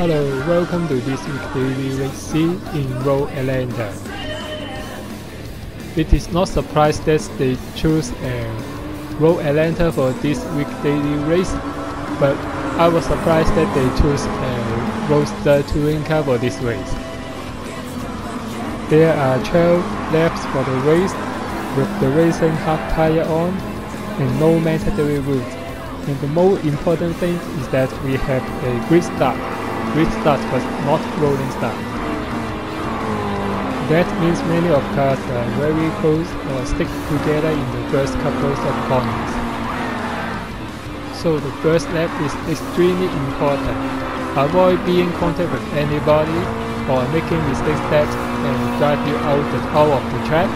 Hello, welcome to this week's Daily Race C in Road Atlanta. It is not surprised that they choose Road Atlanta for this week's Daily Race, but I was surprised that they chose Roadster Touring car for this race. There are 12 laps for the race, with the racing hard tire on and no mandatory route. And the most important thing is that we have a grid start. Grid start but not rolling start. That means many of cars are very close or stick together in the first couple of corners. So the first lap is extremely important. Avoid being contact with anybody or making mistakes that can drive you out of the track,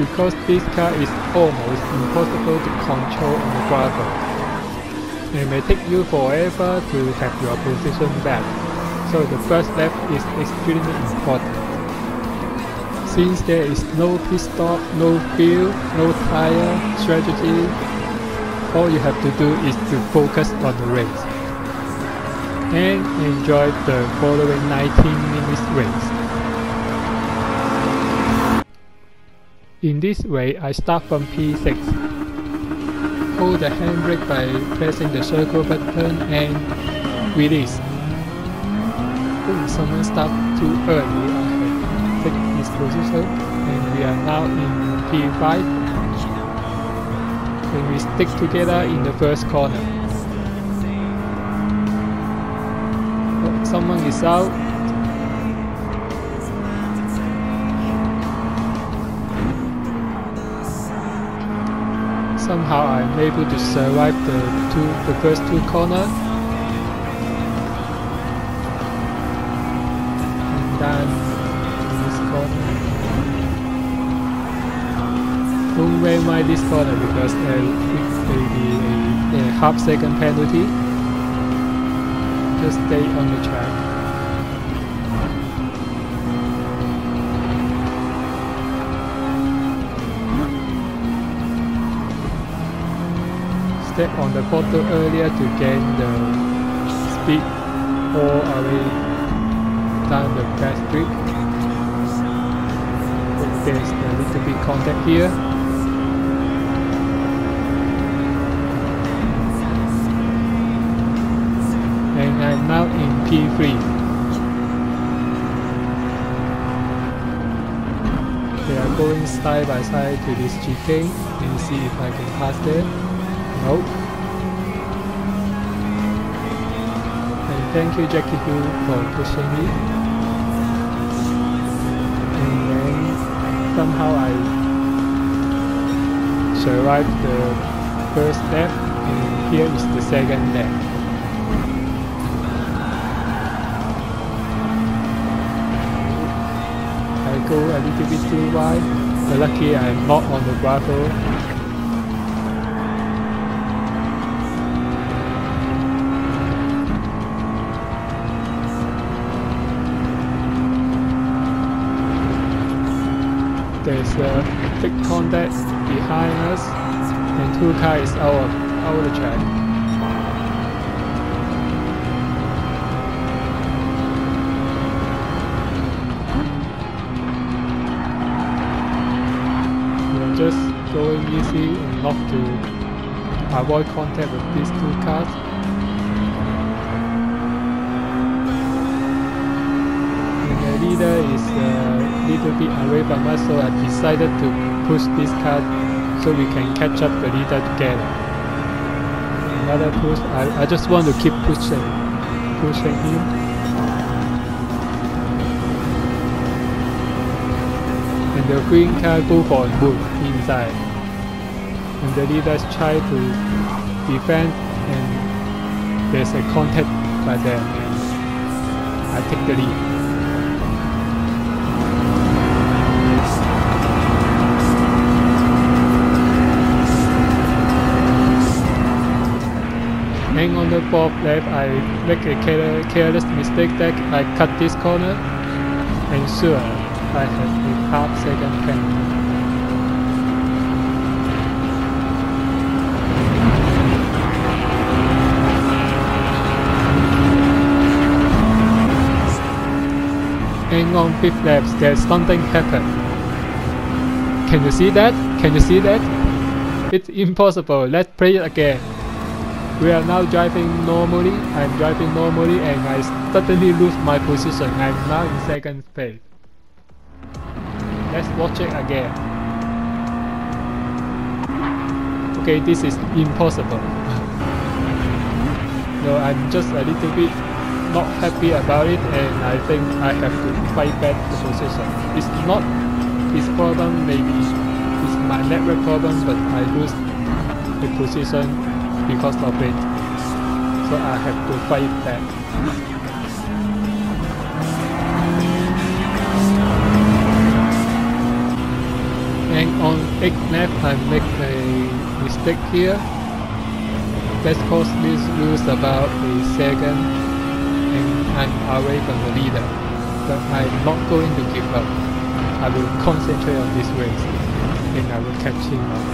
because this car is almost impossible to control on the gravel. It may take you forever to have your position back, so the first lap is extremely important. Since there is no pit stop, no fuel, no tire strategy, all you have to do is to focus on the race and enjoy the following 19-minute race. In this way, I start from P6. Hold the handbrake by pressing the circle button and release. If someone starts too early, I have taken this position, and we are now in P5. And we stick together in the first corner. If someone is out, somehow I'm able to survive the first two corners, and then this corner. Don't wear my this corner because it may be a half-second penalty. Just stay on the track. Step on the throttle earlier to gain the speed all the way down the fast street. There's a little bit contact here. And I'm now in P3. They are going side by side to this chicane and see if I can pass them. No. And thank you, Jackie Hu, for pushing me. And then somehow I survived the first lap, and here is the second lap. I go a little bit too wide, but lucky I'm not on the gravel. There's a big contact behind us, and two cars out of the track. We're just going easy and not to avoid contact with these two cars. And the leader is little bit away from us, so I decided to push this car so we can catch up the leader together. Another push. I just want to keep pushing him. And the green car go for a move inside, and the leaders try to defend, and there's a contact by them, and I take the lead. Hang on the fourth lap, I make a careless mistake that I cut this corner, and sure, I have a half-second penalty. going on 5th lap, there's something happened. Can you see that? Can you see that? It's impossible. Let's play it again. We are now driving normally. I'm driving normally and I suddenly lose my position. I'm now in second place. Let's watch it again. Okay, this is impossible. No, I'm just a little bit not happy about it and I think I have to fight back the position. It's not his problem, maybe it's my network problem, but I lose the position because of it. So I have to fight back. And on 8th lap I make a mistake here. That caused me to lose about a second. I'm away from the leader, but I'm not going to give up. I will concentrate on this race, and I will catch him up.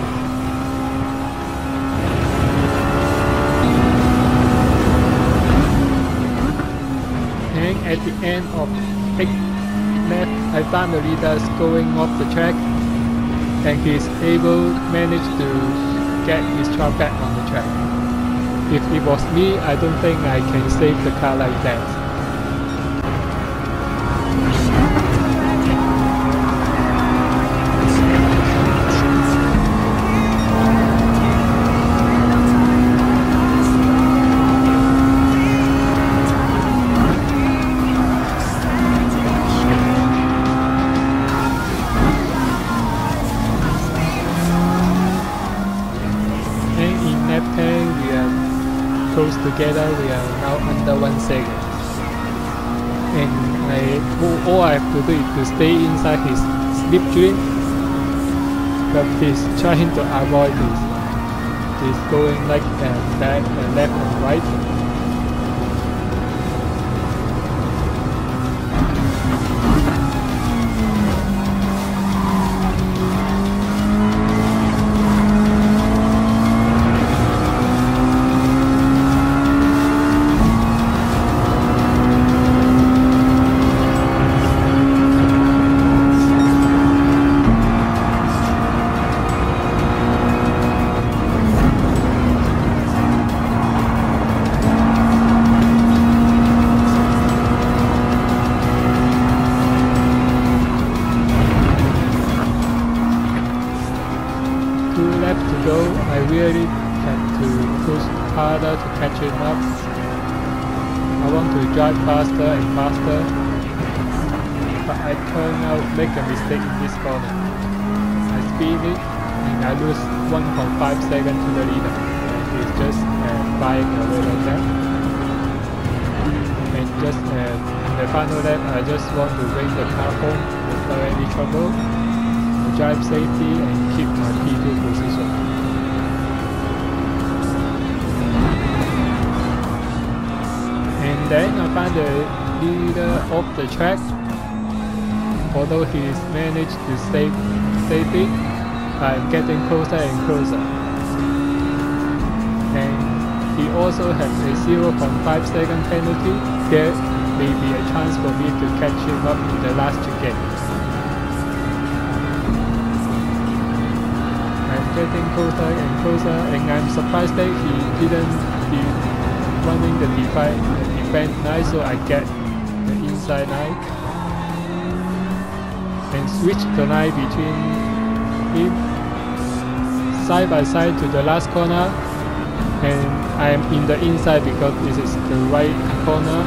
And at the end of 8th lap, I found the leader going off the track, and he is able to manage to get his car back on the track. If it was me, I don't think I can save the car like that. Together we are now under 1 second, and all I have to do is to stay inside his slip stream, but he's trying to avoid this. He's going like back and left and right. Track, although he's managed to save it, I'm getting closer and closer. And he also has a 0.5 second penalty. There may be a chance for me to catch him up in the last chicane. I'm getting closer and closer, and I'm surprised that he didn't keep running the defense line, so I get inside line and switch the line between him side by side to the last corner, and I am in the inside because this is the right corner,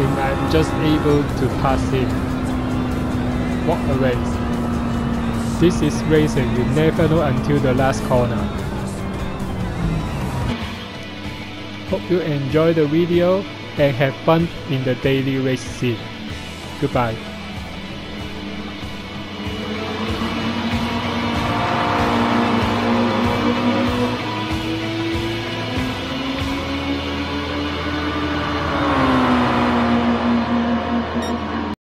and I am just able to pass him. What a race. This is racing, you never know until the last corner. Hope you enjoy the video and have fun in the Daily Race C. Goodbye.